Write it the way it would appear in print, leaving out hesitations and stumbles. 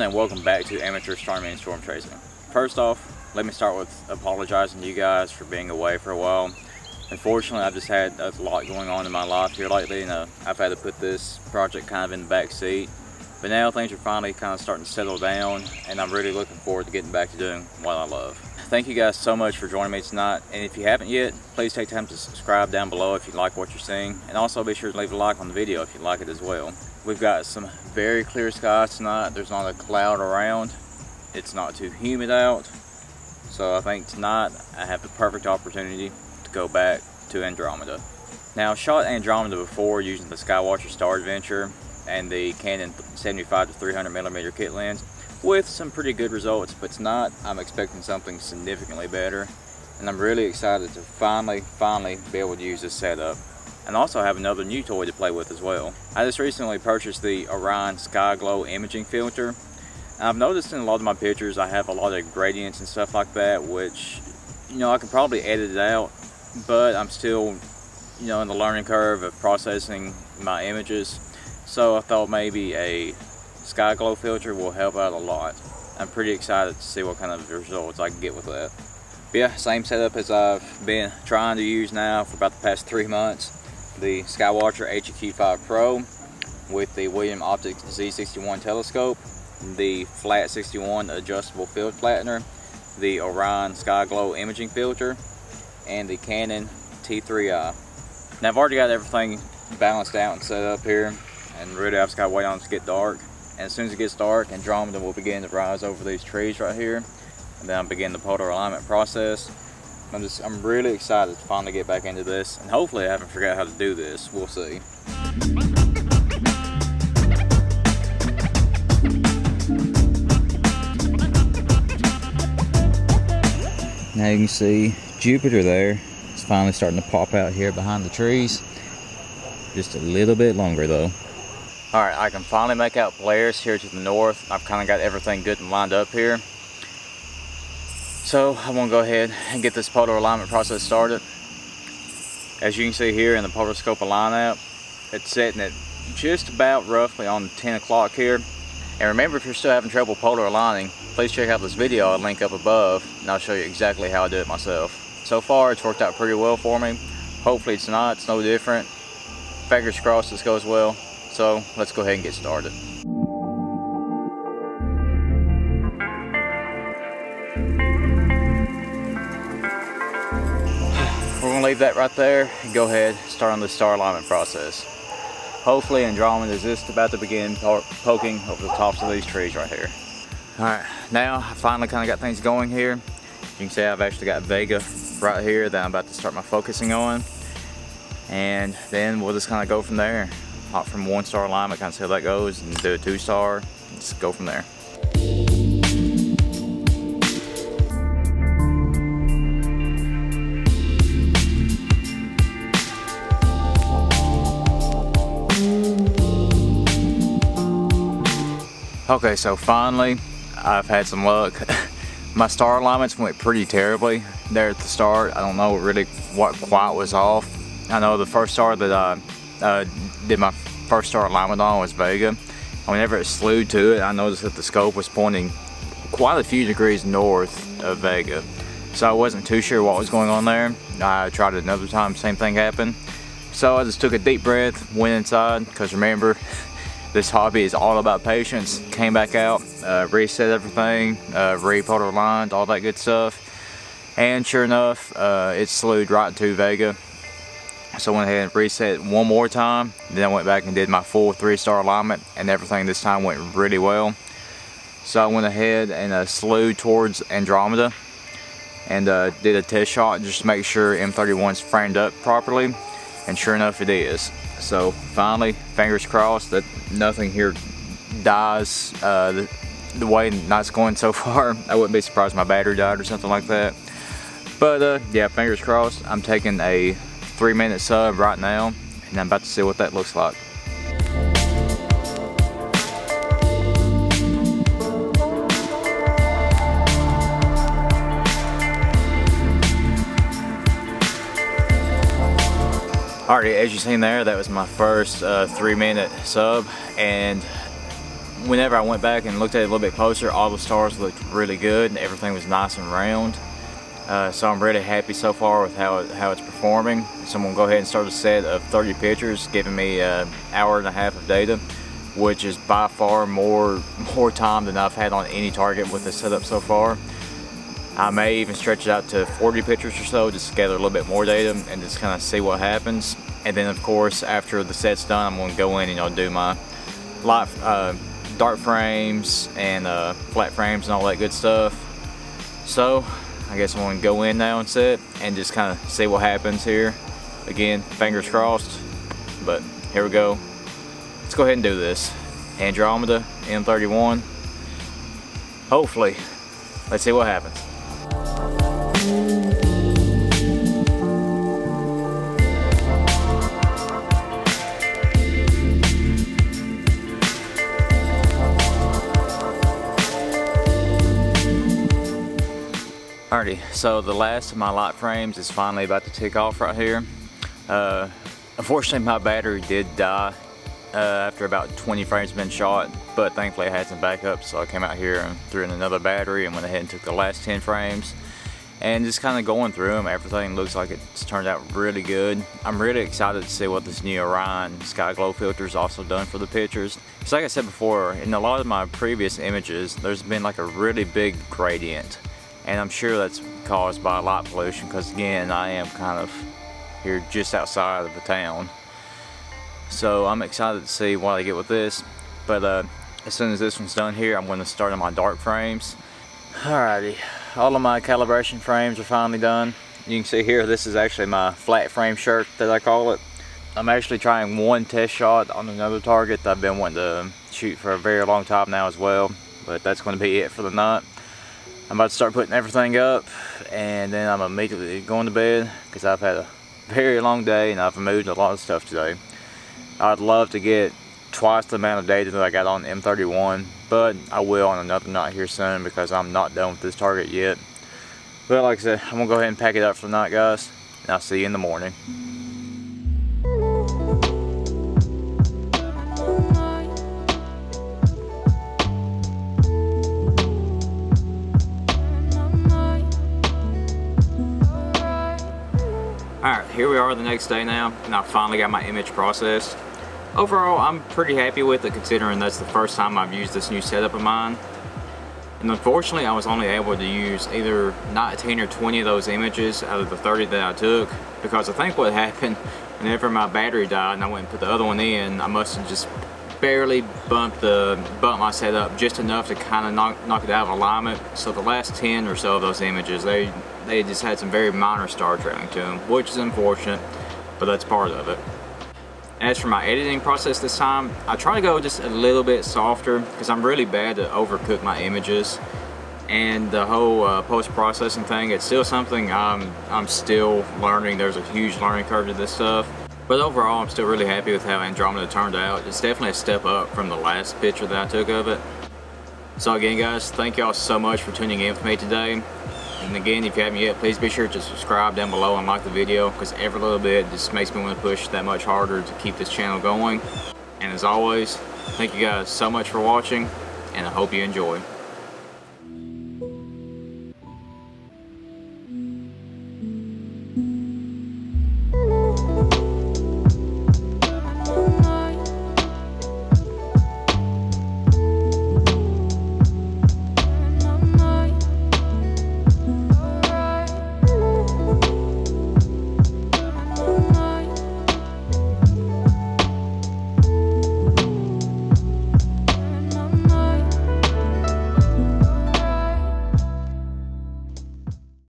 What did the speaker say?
everyone, and welcome back to Amateur Starman Storm Tracing. First off, let me start with apologizing to you guys for being away for a while. Unfortunately, I've just had a lot going on in my life here lately, and I've had to put this project kind of in the back seat. But now things are finally kind of starting to settle down, and I'm really looking forward to getting back to doing what I love. Thank you guys so much for joining me tonight, and if you haven't yet, please take time to subscribe down below if you like what you're seeing, and also be sure to leave a like on the video if you like it as well. We've got some very clear skies tonight. There's not a cloud around. It's not too humid out. So I think tonight I have the perfect opportunity to go back to Andromeda. Now, I shot Andromeda before using the Skywatcher Star Adventurer and the Canon 75-300mm kit lens with some pretty good results, but tonight I'm expecting something significantly better. And I'm really excited to finally be able to use this setup. And also have another new toy to play with as well. I just recently purchased the Orion Skyglow Imaging Filter. And I've noticed in a lot of my pictures I have a lot of gradients and stuff like that, which, you know, I could probably edit it out, but I'm still, you know, in the learning curve of processing my images. So I thought maybe a Skyglow filter will help out a lot. I'm pretty excited to see what kind of results I can get with that. But yeah, same setup as I've been trying to use now for about the past 3 months. The Skywatcher HEQ5 Pro with the William Optics Z61 telescope, the Flat 61 Adjustable Field Flattener, the Orion Skyglow Imaging Filter, and the Canon T3i. Now, I've already got everything balanced out and set up here, and really I've just got to wait on it to get dark. And as soon as it gets dark, Andromeda will begin to rise over these trees right here, and then I'll begin the polar alignment process. I'm really excited to finally get back into this, and hopefully I haven't forgot how to do this. We'll see. Now you can see Jupiter there. It's finally starting to pop out here behind the trees. Just a little bit longer though. Alright, I can finally make out Polaris here to the north. I've kind of got everything good and lined up here. So I'm gonna go ahead and get this polar alignment process started. As you can see here in the Polar Scope Align app, it's setting it just about roughly on 10 o'clock here. And remember, if you're still having trouble polar aligning, please check out this video I'll link up above, and I'll show you exactly how I do it myself. So far, it's worked out pretty well for me. Hopefully tonight it's no different. Fingers crossed this goes well. So let's go ahead and get started. Leave that right there and go ahead, start on the star alignment process. Hopefully Andromeda is just about to begin poking over the tops of these trees right here. All right, now I finally kind of got things going here. You can see I've actually got Vega right here that I'm about to start my focusing on, and then we'll just kind of go from there. Hop from one star alignment, kind of see how that goes, and do a two star, and just go from there. Okay, so finally, I've had some luck. My star alignments went pretty terribly there at the start. I don't know really what quite was off. I know the first star that I did my first star alignment on was Vega. Whenever it slewed to it, I noticed that the scope was pointing quite a few degrees north of Vega. So I wasn't too sure what was going on there. I tried it another time, same thing happened. So I just took a deep breath, went inside, because remember, this hobby is all about patience. Came back out, reset everything, re-polar aligned, all that good stuff. And sure enough, it slewed right to Vega. So I went ahead and reset one more time. Then I went back and did my full 3-star alignment, and everything this time went really well. So I went ahead and slewed towards Andromeda and did a test shot just to make sure M31's framed up properly. And sure enough, it is. So finally, fingers crossed that nothing here dies the way night's going so far. I wouldn't be surprised if my battery died or something like that. But yeah, fingers crossed. I'm taking a 3-minute sub right now, and I'm about to see what that looks like. Alrighty, as you've seen there, that was my first 3-minute sub, and whenever I went back and looked at it a little bit closer, all the stars looked really good and everything was nice and round. So I'm really happy so far with how it's performing. So I'm going to go ahead and start a set of 30 pictures, giving me an hour and a half of data, which is by far more time than I've had on any target with this setup so far. I may even stretch it out to 40 pictures or so, just to gather a little bit more data and just kind of see what happens. And then of course, after the set's done, I'm going to go in and do my light, dark frames and flat frames and all that good stuff. So I guess I'm going to go in now and set and just kind of see what happens here. Again, fingers crossed, but here we go. Let's go ahead and do this. Andromeda M31. Hopefully. Let's see what happens. Alrighty, so the last of my light frames is finally about to tick off right here. Unfortunately, my battery did die after about 20 frames been shot, but thankfully I had some backup, so I came out here and threw in another battery and went ahead and took the last 10 frames and just kind of going through them. Everything looks like it's turned out really good. I'm really excited to see what this new Orion Skyglow filter is also done for the pictures. Because like I said before, in a lot of my previous images, there's been like a really big gradient, and I'm sure that's caused by light pollution, because again, I am kind of here just outside of the town. So I'm excited to see what I get with this, but as soon as this one's done here, I'm going to start on my dark frames. Alrighty, all of my calibration frames are finally done. You can see here, this is actually my flat frame shirt that I call it. I'm actually trying one test shot on another target that I've been wanting to shoot for a very long time now as well, but that's going to be it for the night. I'm about to start putting everything up, and then I'm immediately going to bed because I've had a very long day and I've moved a lot of stuff today. I'd love to get twice the amount of data that I got on M31, but I will on another night here soon because I'm not done with this target yet. But like I said, I'm going to go ahead and pack it up for the night, guys, and I'll see you in the morning. Alright, here we are the next day now, and I finally got my image processed. Overall, I'm pretty happy with it, considering that's the first time I've used this new setup of mine. And unfortunately, I was only able to use either 19 or 20 of those images out of the 30 that I took, because I think what happened, whenever my battery died and I went and put the other one in, I must have just barely bumped my setup just enough to kind of knock it out of alignment. So the last 10 or so of those images, they just had some very minor star trailing to them, which is unfortunate, but that's part of it. As for my editing process this time, I try to go just a little bit softer because I'm really bad to overcook my images, and the whole post-processing thing, it's still something I'm still learning. There's a huge learning curve to this stuff, but overall I'm still really happy with how Andromeda turned out. It's definitely a step up from the last picture that I took of it. So again guys, thank y'all so much for tuning in with me today. And again, if you haven't yet, please be sure to subscribe down below and like the video, because every little bit just makes me want to push that much harder to keep this channel going. And as always, thank you guys so much for watching, and I hope you enjoy.